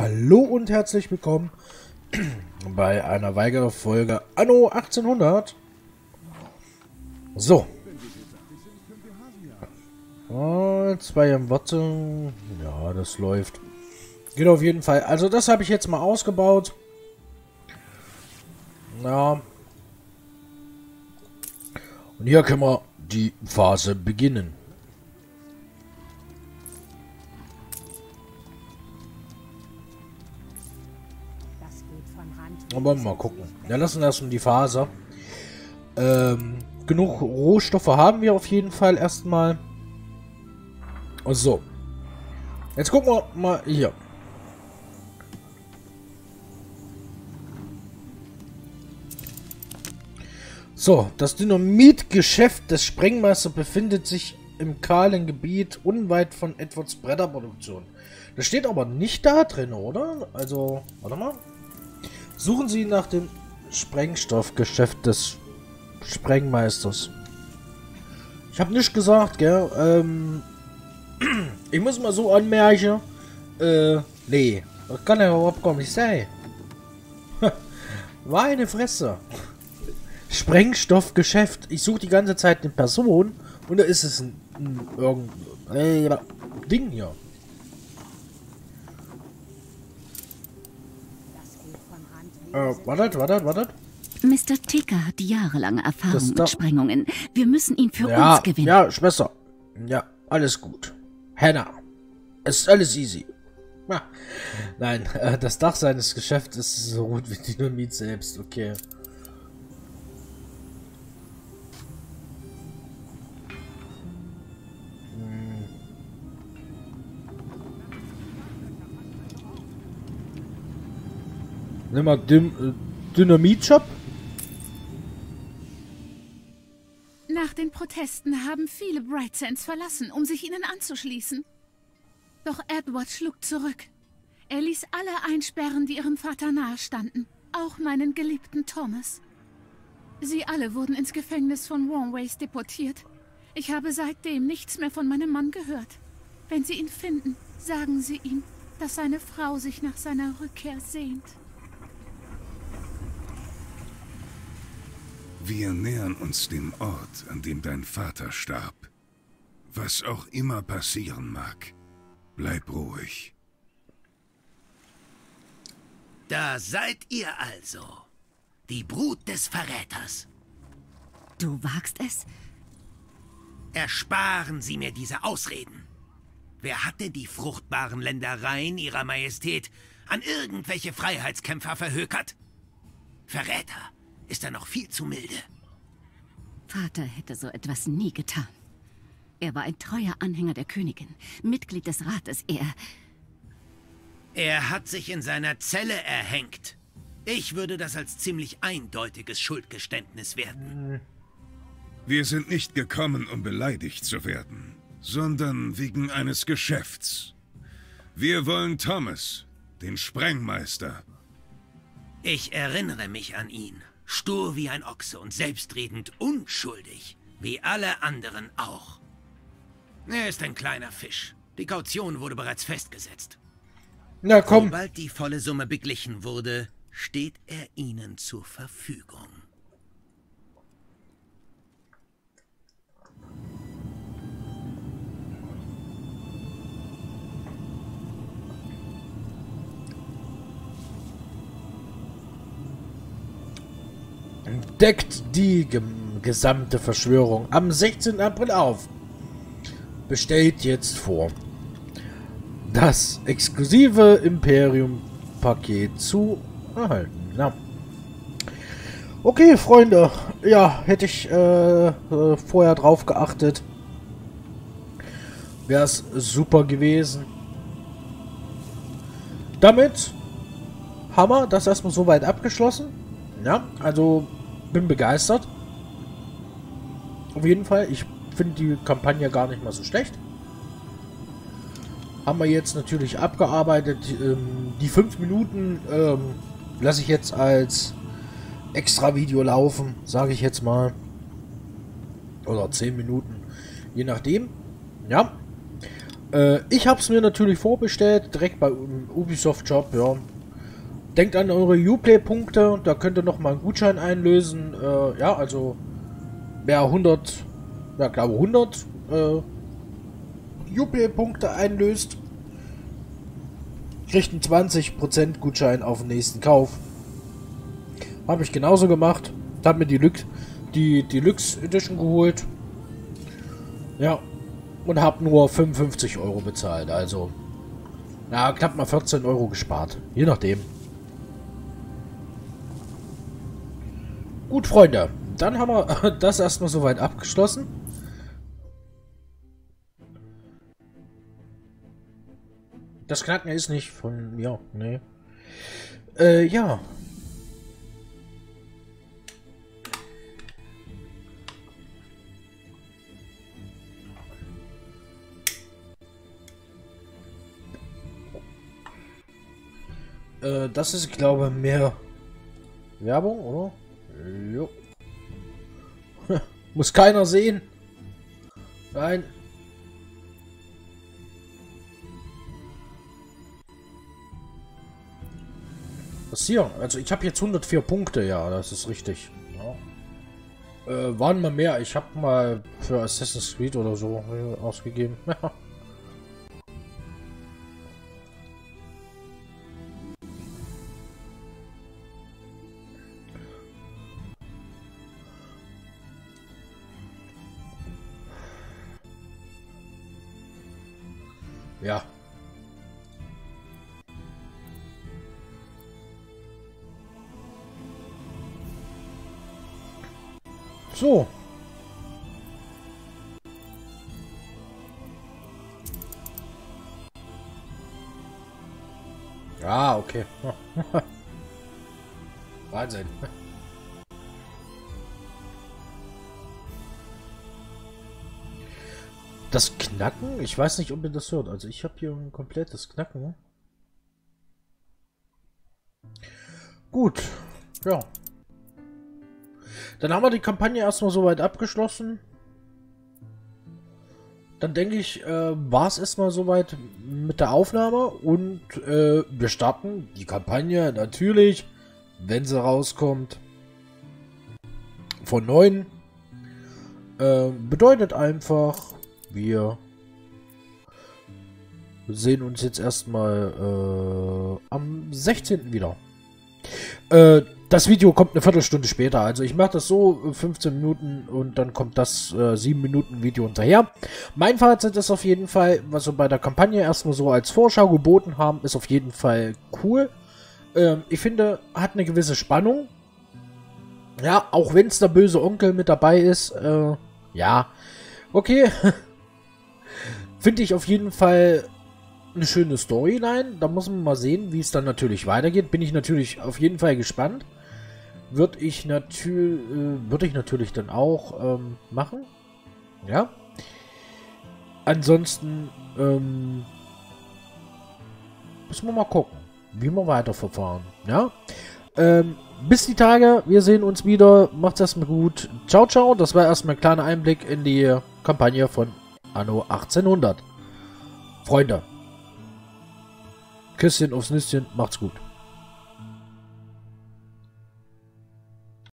Hallo und herzlich willkommen bei einer weiteren Folge Anno 1800. So. Jetzt war im Warten. Ja, das läuft. Geht auf jeden Fall. Also das habe ich jetzt mal ausgebaut. Ja. Und hier können wir die Phase beginnen. Aber mal gucken. Ja, lassen wir erstmal die Faser. Genug Rohstoffe haben wir auf jeden Fall erstmal. So. Jetzt gucken wir mal hier. So, das Dynamitgeschäft des Sprengmeisters befindet sich im kahlen Gebiet unweit von Edwards Bretterproduktion. Das steht aber nicht da drin, oder? Also, warte mal. Suchen Sie nach dem Sprengstoffgeschäft des Sprengmeisters. Ich habe nichts gesagt, gell? Ich muss mal so anmerken. Nee. Das kann ja überhaupt gar nicht sein. Meine Fresse. Sprengstoffgeschäft. Ich suche die ganze Zeit eine Person. Und da ist es irgendein Ding hier. Wartet. Mr. Ticker hat jahrelange Erfahrung mit Sprengungen. Wir müssen ihn für uns gewinnen. Ja, Schwester. Ja, alles gut. Hannah. Es ist alles easy. Ja. Nein, das Dach seines Geschäfts ist so rot wie Dynamit selbst. Okay. Nimm mal Dynamit-Shop. Nach den Protesten haben viele Brightsands verlassen, um sich ihnen anzuschließen. Doch Edward schlug zurück. Er ließ alle einsperren, die ihrem Vater nahe standen. Auch meinen geliebten Thomas. Sie alle wurden ins Gefängnis von Wrongways deportiert. Ich habe seitdem nichts mehr von meinem Mann gehört. Wenn Sie ihn finden, sagen Sie ihm, dass seine Frau sich nach seiner Rückkehr sehnt. Wir nähern uns dem Ort, an dem dein Vater starb. Was auch immer passieren mag, bleib ruhig. Da seid ihr also. Die Brut des Verräters. Du wagst es? Ersparen Sie mir diese Ausreden. Wer hatte die fruchtbaren Ländereien ihrer Majestät an irgendwelche Freiheitskämpfer verhökert? Verräter. Ist er noch viel zu milde. Vater hätte so etwas nie getan. Er war ein treuer Anhänger der Königin, Mitglied des Rates, Er hat sich in seiner Zelle erhängt. Ich würde das als ziemlich eindeutiges Schuldgeständnis werten. Wir sind nicht gekommen, um beleidigt zu werden, sondern wegen eines Geschäfts. Wir wollen Thomas, den Sprengmeister. Ich erinnere mich an ihn. Stur wie ein Ochse und selbstredend unschuldig, wie alle anderen auch. Er ist ein kleiner Fisch. Die Kaution wurde bereits festgesetzt. Na komm. Sobald die volle Summe beglichen wurde, steht er Ihnen zur Verfügung. Deckt die gesamte Verschwörung am 16. April auf. Bestellt jetzt vor. Das exklusive Imperium-Paket zu erhalten. Ja. Okay, Freunde. Ja, hätte ich vorher drauf geachtet. Wäre es super gewesen. Damit haben wir das erstmal soweit abgeschlossen. Ja, also... bin begeistert. Auf jeden Fall. Ich finde die Kampagne gar nicht mal so schlecht. Haben wir jetzt natürlich abgearbeitet. Die 5 Minuten lasse ich jetzt als extra Video laufen, sage ich jetzt mal. Oder 10 Minuten. Je nachdem. Ja. Ich habe es mir natürlich vorbestellt, direkt bei Ubisoft Shop, ja. Denkt an eure Uplay-Punkte, da könnt ihr nochmal einen Gutschein einlösen. Ja, also mehr 100, ja, glaube 100 Uplay-Punkte einlöst, kriegt einen 20% Gutschein auf den nächsten Kauf. Habe ich genauso gemacht, habe mir die Deluxe Edition geholt. Ja, und habe nur 55 € bezahlt, also na, knapp mal 14 € gespart, je nachdem. Gut, Freunde, dann haben wir das erstmal soweit abgeschlossen. Das Knacken ist nicht von mir, ne. Ja. Das ist, glaube ich, mehr Werbung, oder? Jo. Muss keiner sehen. Nein. Was hier? Also ich habe jetzt 104 Punkte, ja, das ist richtig. Ja. Waren mal mehr. Ich habe mal für Assassin's Creed oder so ausgegeben. Ja. So. Ah, okay. Wahnsinn. Das Knacken? Ich weiß nicht, ob ihr das hört. Also ich habe hier ein komplettes Knacken. Gut. Ja. Dann haben wir die Kampagne erstmal soweit abgeschlossen. Dann denke ich, war es erstmal soweit mit der Aufnahme. Und wir starten die Kampagne natürlich, wenn sie rauskommt, von 9. Bedeutet einfach... Wir sehen uns jetzt erstmal am 16. wieder. Das Video kommt eine Viertelstunde später. Also ich mache das so 15 Minuten und dann kommt das 7 Minuten Video hinterher. Mein Fazit ist auf jeden Fall, was wir bei der Kampagne erstmal so als Vorschau geboten haben, ist auf jeden Fall cool. Ich finde, hat eine gewisse Spannung. Ja, auch wenn es der böse Onkel mit dabei ist. Ja, okay. Finde ich auf jeden Fall eine schöne Storyline. Da muss man mal sehen, wie es dann natürlich weitergeht. Bin ich natürlich auf jeden Fall gespannt. Würde ich natürlich dann auch machen. Ja. Ansonsten müssen wir mal gucken, wie wir weiterverfahren. Ja. Bis die Tage. Wir sehen uns wieder. Macht's erstmal gut. Ciao, ciao. Das war erstmal ein kleiner Einblick in die Kampagne von Anno 1800. Freunde. Küsschen aufs Nüsschen. Macht's gut.